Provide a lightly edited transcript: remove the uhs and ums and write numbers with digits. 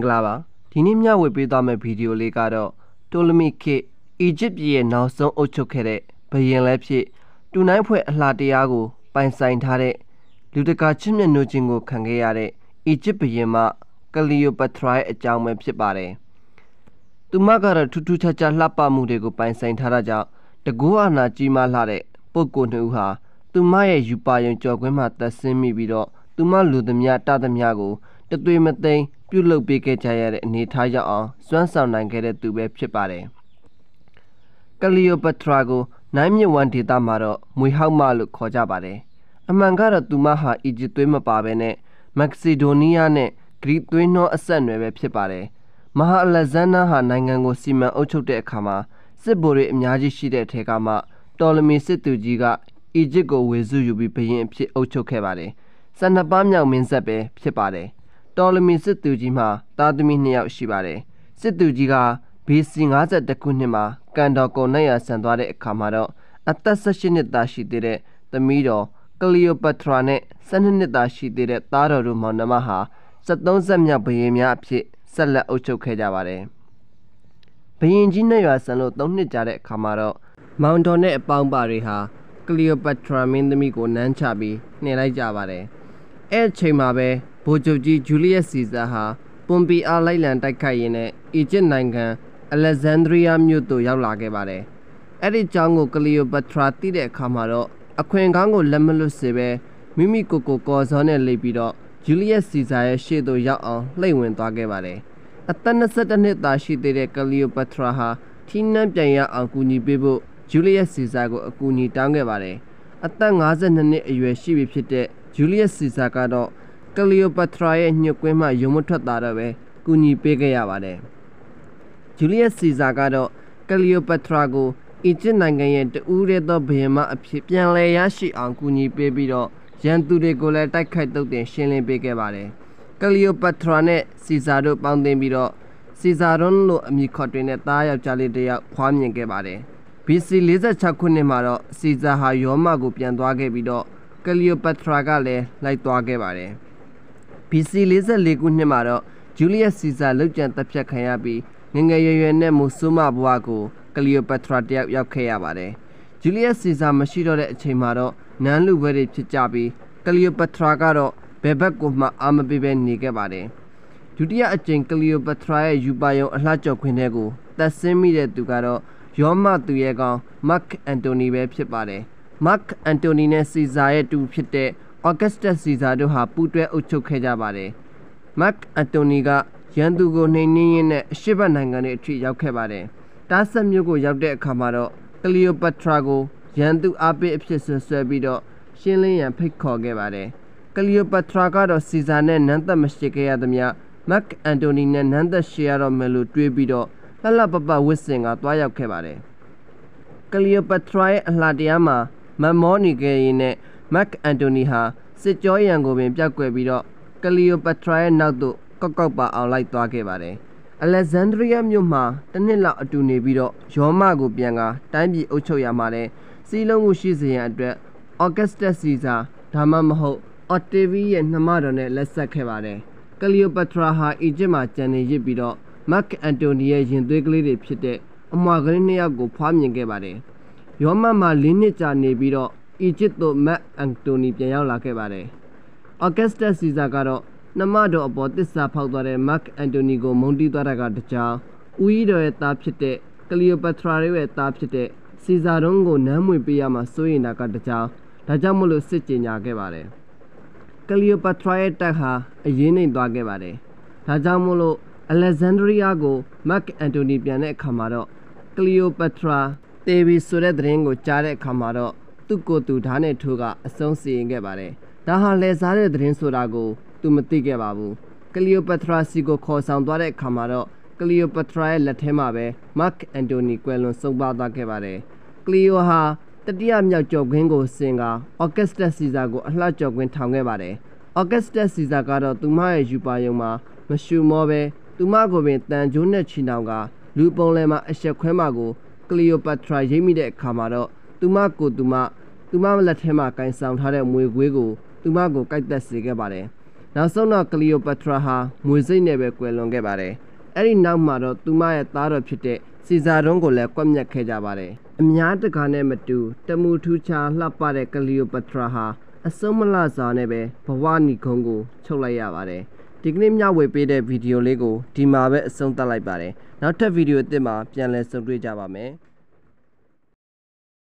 Minglava, Dinimia will be done a video legado, Ptolemy K, Egypt ye now so ochokere, Payan Lepsi, Dunaipe Ladiago, Pine Saintare, Ludacachim and Nujingo Kangeare, Egypt Yema, Cleopatra a jam websibare. Dumagara Tutucha Lapa Mudego Pine Saintaraja, the Guana Jima Lare, Poco Nuha, Dumaya Yupayan Jogwemata Semi Bido, Dumalu the Miata the Miago, the Duimate. Pulo Beke Jayat and Nitaya on Swanson and get it to web chipare. Cleopatra, Namia wanted Damaro, Muhamalu Kojabare. Amangara Dumaha Egyptima Babene, Maxidoniane, Greek Duino Ascend web chipare. Maha Lazana Hanango Sima Ocho de Kama, Sebore Myaji Shide Tegama, Ptolemy Setujiga, Egygo Wizu be paying Ocho Kebare. Sanabamia Minzabe, Pipare. Ptolemy Situjima, Tadumina Shibare, Situjiga, Pissing as at the Kunima, Kandako Naya Sandare Camaro, Atasashinitashi did it, the Mido, Cleopatrane, Sanitashi did it, Taro Rumonamaha, Saton Samia Payamia Psi, Sala Ocho Kedavare. Payingina Yasano Donitare Camaro, Mountone Bambariha, Cleopatra Mindamigo Nanchabi, Nera Javare. El Chimabe. Bojoji Julius Caesar ha, Pompeii Island Dakayene, Egypt Nanga, Alexandria Muto Yalagabare. Eri Jango Cleopatra Tide Camaro, Aquangango Lemelo Sebe, Mimico Cocos on a libido, Julius Caesar Shedo Yao, Lewin Dagabare. Atana Sataneta she did Cleopatra ha, Tina Jaya Aguni Bibo, Julius Caesar Aguni Dangabare. Atangazan Yuashi Pite, Julius Caesar Gado. Cleopatra Nuquema Yomotadarawe, Guni Begayavade. Julius Caesar, Cleopatra go, Ichinangayan, the Uredo Behema, Pipian Layashi, and Guni Bebido, Genture Goleta Kaito de Shane Begavade. Cleopatrane, Caesaro Pandemido, Caesaron lo Micotineta of Jalidea, Quamia Gavade. Pisi Liza Chacunemaro, Caesar Hayoma Gupian Dwagebido, Cleopatra Gale, like Dwagevare. PC Liza Legunemaro, Julius Caesar Lujan Tapchakayabi, Ningayene Musuma Buago, Cleopatra de Yakayabare. Julius Caesar Mashiro Chimaro, Nanlu Veri Chichabi, Cleopatra Garo, Bebekuma Amabiben Nigabare. Julia Achin Cleopatra Yubayo Lacho Quinego, that same media Dugaro, Yoma Duego, Mark Antony Websibare. Mark Antony Caesar to Pite, Augustus Caesar to have Putre Ucho Kejabare. Mark Antony ga Yandugo Nene Shibanangane Tree Yakabare. Tasam Yugo Yabde Camaro, Cleopatra go, Yandu Abe Epsis Serbido, Shilling and Pico Gabare. Cleopatra got of Caesar Nanta Mistake Adamia, Mark Antony Nanda Shiaro Melu Tribido, Lalababa whistling at Wayakabare. Cleopatra Ladiama. Mamoni Gayne, Mark Antony ha, Sitjoyango in Jacobido, Cleopatra Nado, Cocoba or Light Dogabare. Alexandria Muma, Danila Dunebido, Jomago Bianga, Dandy Ocho Yamare, Silongu Shizi and Augustus Caesar, Tamamaho, Ottavi and Namadone, Lessa Cavare. Cleopatra ha, Ijima Jane Jibido, Mark Antony Agent Wiggly Pite, Margarina go Pammy Gabare. Yoma Malinicha Nebido, Ichito Mark Antony Pianola Cabare. Augustus Caesar Garo, Namado about this Sapodore, Mark Antony go Monti Daragatacha, Uido et Tapchete, Cleopatra et Tapchete, Caesarongo Namu Biama Suina Catacha, Tajamulo Sitchina Gabare. Cleopatra Taha, a Yene Dagabare. Tajamulo, Alexandria go, Mark Antony Pianet Camaro, Cleopatra. Devi Suredringo Chare Camaro, Tuko to Tane Tuga, Associating Gabare, Taha Lesare Drinsurago, Tumatigabu, Cleopatra Sigo Cosandore Camaro, Cleopatra Latemabe, Mark Antony Quelon Sobada Gabare, Cleoha, the Diamia Jogingo Singer, Augustus Caesar go, La Jogwin Tangabare, Augustus Caesar Garo, Tumaya Jubayoma, Mashu Mobe, Tumago Vintan Juna Chinanga, Lupolema Eshaquemago. Cleopatra Jimmy de Camaro, Tumaco Duma, Tumam Latema can sound her and Muguego, Tumago Caita Sigabare. Nasona Cleopatra ha muzi nebe kwelong gebare. Eri namaro tumaya taro pite Caesarongo le kwamya kejabare. Amyata kane metu temutucha la pare Cleopatra ha asomala zanebe pawani kongo cholayabare. Tignim ya webide video lego timabe asontalai bare. Now ta video tema pianle songri jabame.